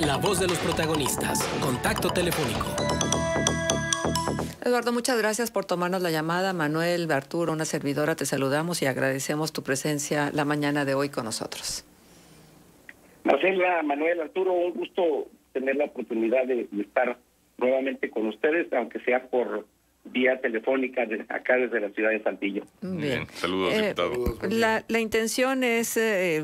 La voz de los protagonistas. Contacto telefónico. Eduardo, muchas gracias por tomarnos la llamada. Manuel, Arturo, una servidora, te saludamos y agradecemos tu presencia la mañana de hoy con nosotros. Marcela, Manuel, Arturo, un gusto tener la oportunidad de estar nuevamente con ustedes, aunque sea por vía telefónica acá desde la ciudad de Saltillo. Bien. Saludos, diputados. La intención es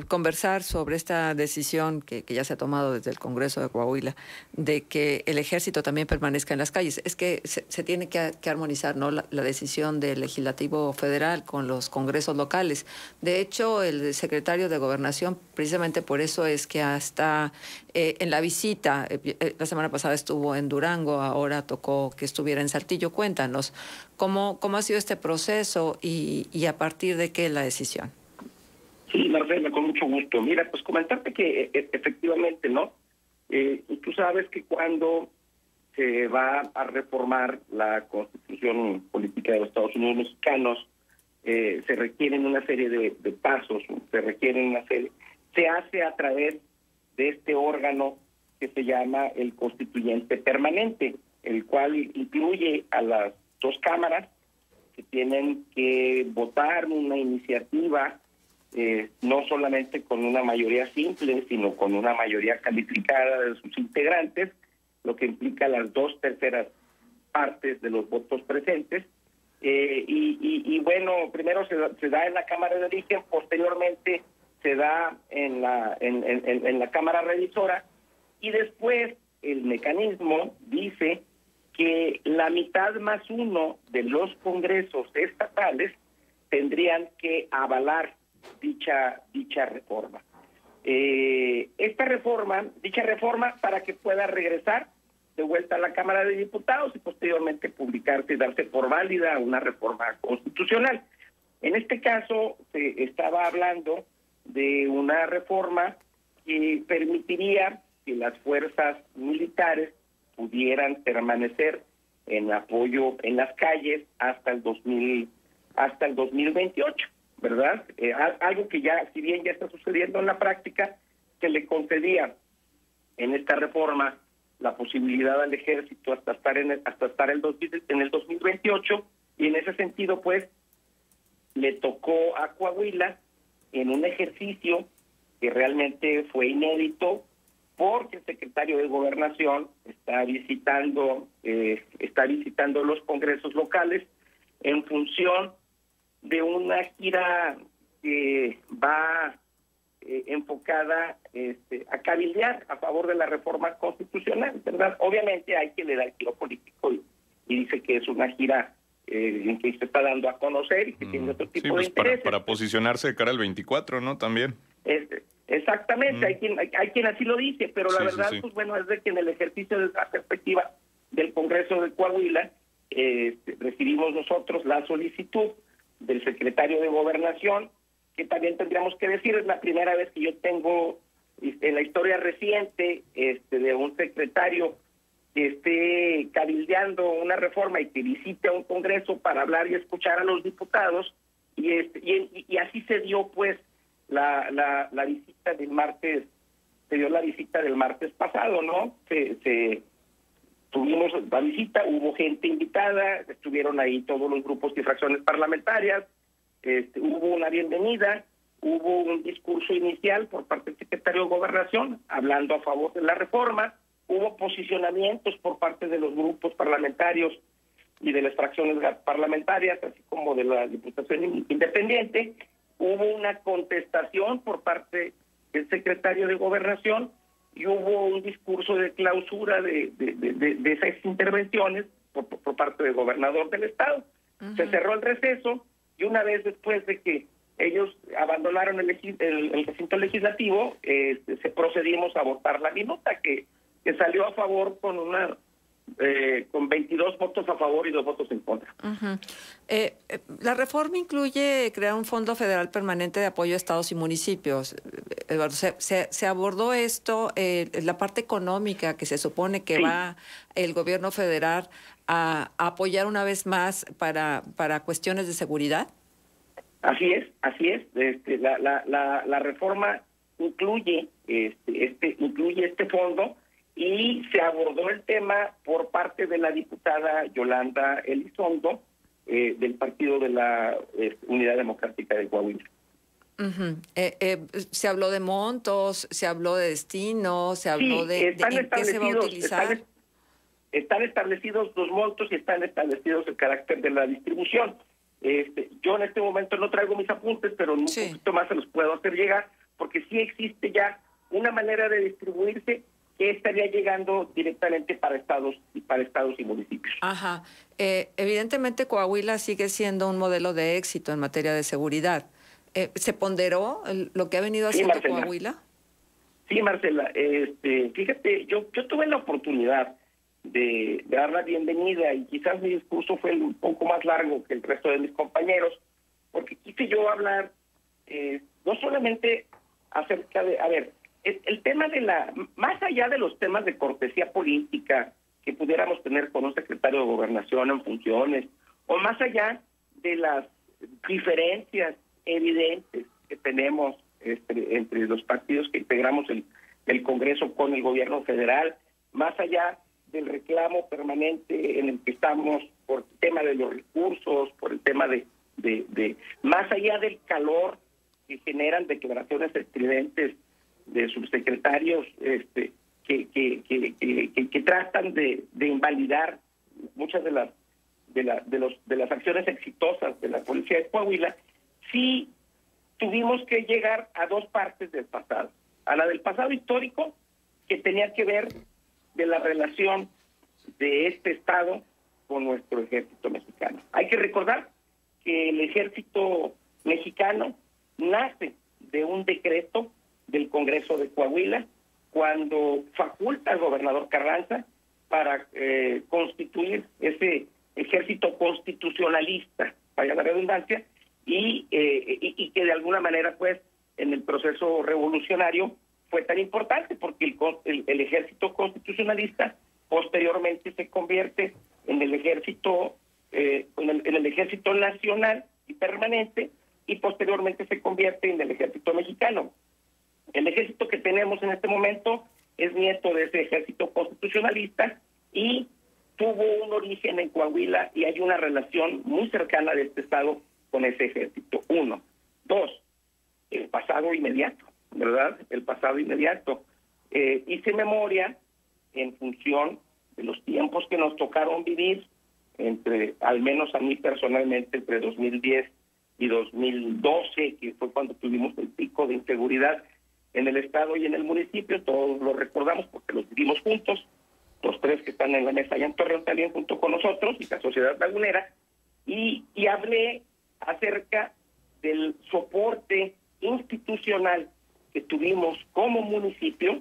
conversar sobre esta decisión que ya se ha tomado desde el Congreso de Coahuila, de que el ejército también permanezca en las calles. Es que se tiene que armonizar, ¿no?, la decisión del Legislativo Federal con los congresos locales. De hecho, el secretario de Gobernación, precisamente por eso es que hasta en la visita, la semana pasada estuvo en Durango, ahora tocó que estuviera en Saltillo. Cuéntanos, ¿Cómo ha sido este proceso y a partir de qué la decisión? Sí, Marcela, con mucho gusto. Mira, pues comentarte que efectivamente, ¿no? Tú sabes que cuando se va a reformar la Constitución Política de los Estados Unidos Mexicanos, se requieren una serie de pasos, se hace a través de este órgano que se llama el Constituyente Permanente, el cual incluye a las dos cámaras que tienen que votar una iniciativa, no solamente con una mayoría simple, sino con una mayoría calificada de sus integrantes, lo que implica las 2/3 partes de los votos presentes. Bueno, primero se da en la Cámara de Origen, posteriormente se da en la Cámara Revisora, y después el mecanismo dice que la mitad más uno de los congresos estatales tendrían que avalar dicha reforma. Dicha reforma, para que pueda regresar de vuelta a la Cámara de Diputados y posteriormente publicarse y darse por válida una reforma constitucional. En este caso se estaba hablando de una reforma que permitiría que las fuerzas militares pudieran permanecer en apoyo en las calles hasta el 2028, ¿verdad? Algo que ya, si bien ya está sucediendo en la práctica, se le concedía en esta reforma la posibilidad al ejército hasta estar en el 2028, y en ese sentido, pues, le tocó a Coahuila en un ejercicio que realmente fue inédito, porque el secretario de Gobernación está visitando los congresos locales en función de una gira que va enfocada a cabildear a favor de la reforma constitucional, ¿verdad? Obviamente hay que le da el giro político y dice que es una gira en que se está dando a conocer y que tiene otro tipo de intereses. Para posicionarse de cara al 24, ¿no? También. Exactamente, hay quien así lo dice, pero la verdad, pues bueno, es de que en el ejercicio de la perspectiva del Congreso de Coahuila, recibimos nosotros la solicitud del secretario de Gobernación, que también tendríamos que decir, es la primera vez que yo tengo en la historia reciente de un secretario que esté cabildeando una reforma y que visite a un congreso para hablar y escuchar a los diputados, y así se dio, pues, la visita del martes pasado, ¿no? Tuvimos la visita, hubo gente invitada, estuvieron ahí todos los grupos y fracciones parlamentarias, hubo una bienvenida, hubo un discurso inicial por parte del secretario de Gobernación, hablando a favor de la reforma, hubo posicionamientos por parte de los grupos parlamentarios y de las fracciones parlamentarias, así como de la Diputación Independiente. Hubo una contestación por parte del secretario de Gobernación y hubo un discurso de clausura de esas intervenciones por parte del gobernador del estado. Uh-huh. Se cerró el receso y una vez después de que ellos abandonaron el recinto legislativo, procedimos a votar la minuta que salió a favor con 22 votos a favor y 2 votos en contra. Uh-huh. La reforma incluye crear un fondo federal permanente de apoyo a estados y municipios. Eduardo, ¿se abordó esto, la parte económica que se supone que va el gobierno federal a apoyar una vez más para cuestiones de seguridad? Así es. La reforma incluye este fondo y se abordó el tema por parte de la diputada Yolanda Elizondo, del partido de la Unidad Democrática de Coahuila. Uh-huh. Se habló de montos, se habló de destino, se habló de en qué se va a utilizar. Están establecidos los montos y están establecidos el carácter de la distribución. Yo en este momento no traigo mis apuntes, pero en un poquito más se los puedo hacer llegar, porque sí existe ya una manera de distribuirse que estaría llegando directamente para estados y municipios. Ajá. Evidentemente Coahuila sigue siendo un modelo de éxito en materia de seguridad. ¿Se ponderó lo que ha venido haciendo Coahuila? Sí, Marcela. Fíjate, yo tuve la oportunidad de dar la bienvenida, y quizás mi discurso fue un poco más largo que el resto de mis compañeros, porque quise yo hablar no solamente acerca de, el tema de la, más allá de los temas de cortesía política que pudiéramos tener con un secretario de Gobernación en funciones, o más allá de las diferencias evidentes que tenemos entre los partidos que integramos el Congreso con el gobierno federal, más allá del reclamo permanente en el que estamos por el tema de los recursos, por el tema de más allá del calor que generan declaraciones estridentes de subsecretarios que tratan de invalidar muchas de las acciones exitosas de la policía de Coahuila, sí tuvimos que llegar a dos partes del pasado, a la del pasado histórico, que tenía que ver de la relación de este Estado con nuestro ejército mexicano. Hay que recordar que el ejército mexicano nace de un decreto del Congreso de Coahuila cuando faculta al gobernador Carranza para constituir ese ejército constitucionalista, vaya la redundancia, y que de alguna manera, pues, en el proceso revolucionario fue tan importante, porque el ejército constitucionalista posteriormente se convierte en el ejército en el ejército nacional y permanente, y posteriormente se convierte en el ejército mexicano. El ejército que tenemos en este momento es nieto de ese ejército constitucionalista y tuvo un origen en Coahuila, y hay una relación muy cercana de este Estado con ese ejército. Uno. Dos, el pasado inmediato, ¿verdad? El pasado inmediato. Hice memoria en función de los tiempos que nos tocaron vivir, entre, al menos a mí personalmente, entre 2010 y 2012, que fue cuando tuvimos el pico de inseguridad en el Estado y en el municipio. Todos lo recordamos porque los vivimos juntos, los tres que están en la mesa allá en Torreón también junto con nosotros, y la sociedad lagunera, y hablé acerca del soporte institucional que tuvimos como municipio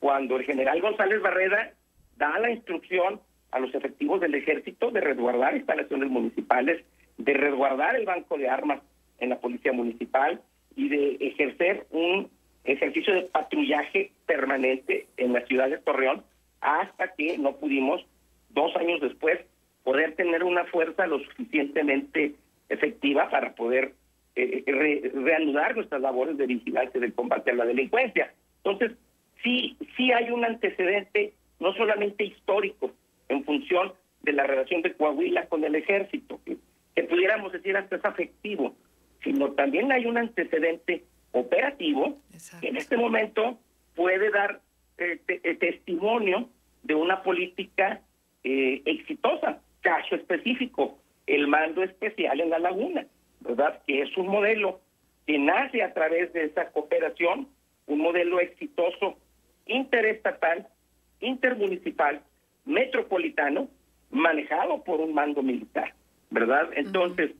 cuando el general González Barrera da la instrucción a los efectivos del ejército de resguardar instalaciones municipales, de resguardar el banco de armas en la policía municipal y de ejercer un ejercicio de patrullaje permanente en la ciudad de Torreón, hasta que no pudimos, 2 años después, poder tener una fuerza lo suficientemente efectiva para poder reanudar nuestras labores de vigilancia del combate a la delincuencia. Entonces, sí hay un antecedente no solamente histórico en función de la relación de Coahuila con el ejército, que pudiéramos decir hasta es afectivo, sino también hay un antecedente operativo que en este momento puede dar testimonio de una política exitosa. Caso específico, el mando especial en la Laguna, ¿verdad? Que es un modelo que nace a través de esa cooperación, un modelo exitoso interestatal, intermunicipal, metropolitano, manejado por un mando militar, ¿verdad? Entonces,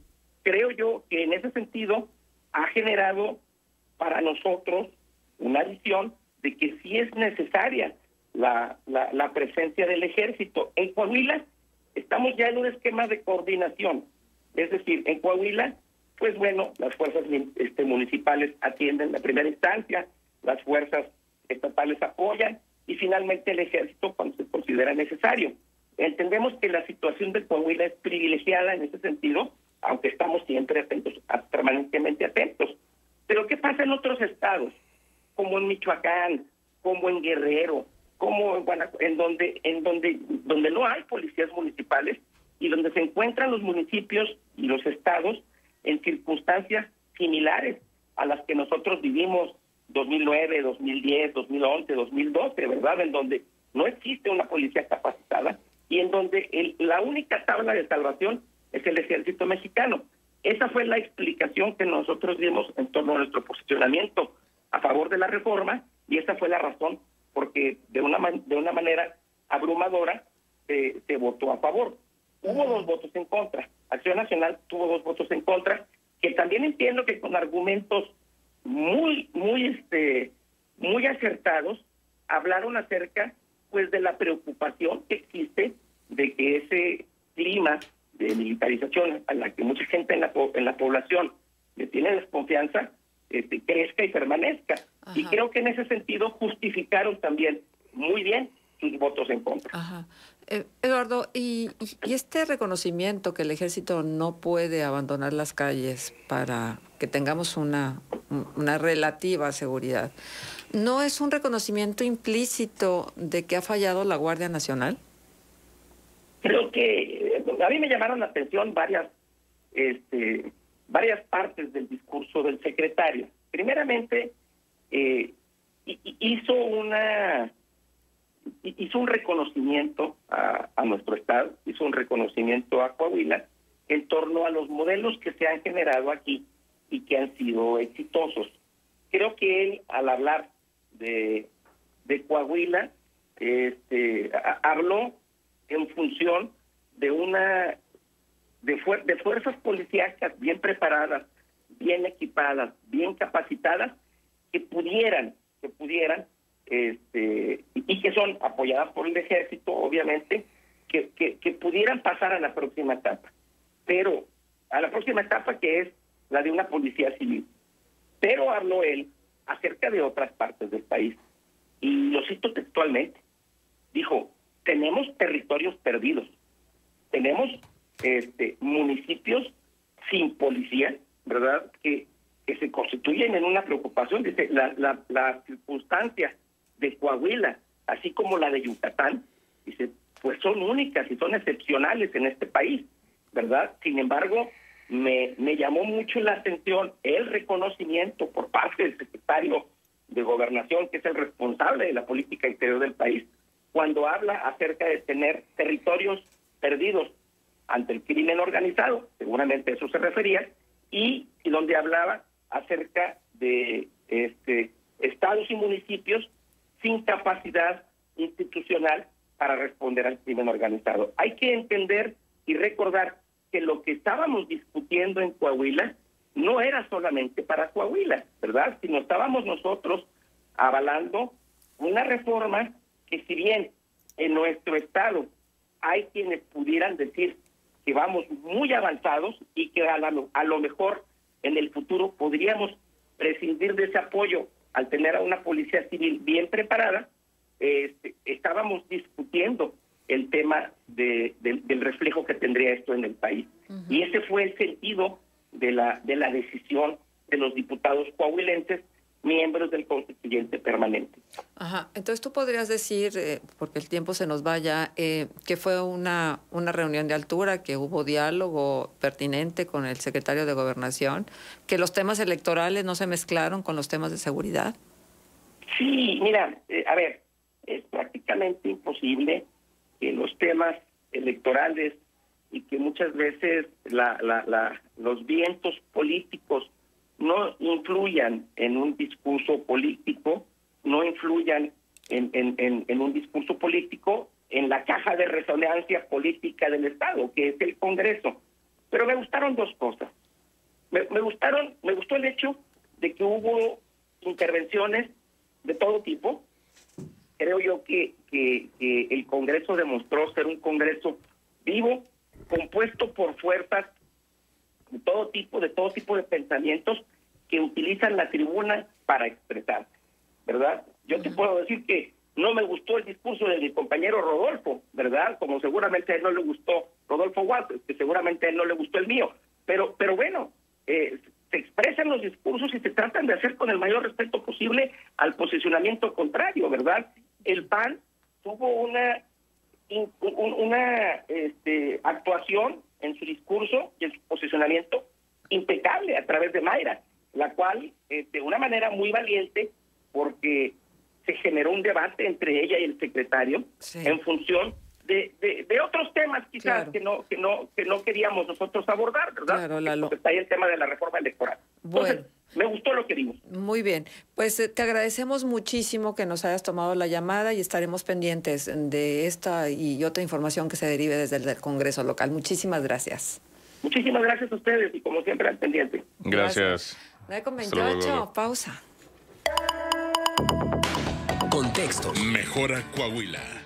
creo yo que en ese sentido ha generado para nosotros una visión de que sí es necesaria la presencia del ejército. En Coahuila estamos ya en un esquema de coordinación, es decir, en Coahuila, pues bueno, las fuerzas municipales atienden la primera instancia, las fuerzas estatales apoyan y finalmente el ejército cuando se considera necesario. Entendemos que la situación de Coahuila es privilegiada en ese sentido, aunque estamos siempre atentos, permanentemente atentos. Pero ¿qué pasa en otros estados? Como en Michoacán, como en Guerrero, como en Guanajuato, donde no hay policías municipales y donde se encuentran los municipios y los estados en circunstancias similares a las que nosotros vivimos 2009, 2010, 2011, 2012, ¿verdad? En donde no existe una policía capacitada y en donde la única tabla de salvación es el ejército mexicano. Esa fue la explicación que nosotros dimos en torno a nuestro posicionamiento a favor de la reforma, y esa fue la razón porque de una manera abrumadora se votó a favor. Hubo dos votos en contra. Acción Nacional tuvo dos votos en contra, que también entiendo que con argumentos muy acertados hablaron acerca pues de la preocupación que existe de que ese clima de militarización a la que mucha gente en la población le tiene desconfianza crezca y permanezca. Ajá. Y creo que en ese sentido justificaron también muy bien sus votos en contra. Ajá. Eduardo, y este reconocimiento que el ejército no puede abandonar las calles para que tengamos una relativa seguridad, ¿no es un reconocimiento implícito de que ha fallado la Guardia Nacional? Creo que a mí me llamaron la atención varias partes del discurso del secretario. Primeramente, hizo un reconocimiento a nuestro estado, hizo un reconocimiento a Coahuila en torno a los modelos que se han generado aquí y que han sido exitosos. Creo que él, al hablar de Coahuila, habló en función de fuerzas policíacas bien preparadas, bien equipadas, bien capacitadas, que pudieran y que son apoyadas por el ejército, obviamente, que pudieran pasar a la próxima etapa. Pero a la próxima etapa, que es la de una policía civil. Pero habló él acerca de otras partes del país. Y lo cito textualmente. Dijo, tenemos territorios perdidos. Tenemos municipios sin policía, ¿verdad?, que se constituyen en una preocupación. Dice, la circunstancia de Coahuila, así como la de Yucatán, dice, pues son únicas y son excepcionales en este país, ¿verdad? Sin embargo, me llamó mucho la atención el reconocimiento por parte del secretario de Gobernación, que es el responsable de la política exterior del país, cuando habla acerca de tener territorios perdidos ante el crimen organizado, seguramente a eso se refería, y donde hablaba acerca de estados y municipios sin capacidad institucional para responder al crimen organizado. Hay que entender y recordar que lo que estábamos discutiendo en Coahuila no era solamente para Coahuila, ¿verdad?, sino estábamos nosotros avalando una reforma que, si bien en nuestro estado hay quienes pudieran decir que vamos muy avanzados y que a lo mejor en el futuro podríamos prescindir de ese apoyo al tener a una policía civil bien preparada, estábamos discutiendo el tema del reflejo que tendría esto en el país. Uh-huh. Y ese fue el sentido de la decisión de los diputados coahuilenses, miembros del Constituyente Permanente. Ajá. Entonces tú podrías decir, porque el tiempo se nos va ya, que fue una reunión de altura, que hubo diálogo pertinente con el secretario de Gobernación, que los temas electorales no se mezclaron con los temas de seguridad. Sí, mira, es prácticamente imposible que los temas electorales y que muchas veces los vientos políticos no influyan en un discurso político, en la caja de resonancia política del Estado, que es el Congreso. Pero me gustaron dos cosas. Me gustó el hecho de que hubo intervenciones de todo tipo. Creo yo que el Congreso demostró ser un Congreso vivo, compuesto por fuerzas de todo tipo de pensamientos que utilizan la tribuna para expresar, ¿verdad? Yo te puedo decir que no me gustó el discurso de mi compañero Rodolfo, ¿verdad?, como seguramente a él no le gustó Rodolfo Watt, que seguramente a él no le gustó el mío. Pero bueno, se expresan los discursos y se tratan de hacer con el mayor respeto posible al posicionamiento contrario, ¿verdad? el PAN tuvo una actuación en su discurso y en su posicionamiento impecable a través de Mayra, la cual de una manera muy valiente, porque se generó un debate entre ella y el secretario, sí, en función de otros temas quizás, claro, que no queríamos nosotros abordar, ¿verdad? Claro, Lalo. Porque está ahí el tema de la reforma electoral. Bueno. Entonces, me gustó lo que vimos. Muy bien, pues te agradecemos muchísimo que nos hayas tomado la llamada y estaremos pendientes de esta y otra información que se derive desde el Congreso local. Muchísimas gracias. Muchísimas gracias a ustedes y como siempre al pendiente. Gracias. 9:28, pausa. Contextos. Mejora Coahuila.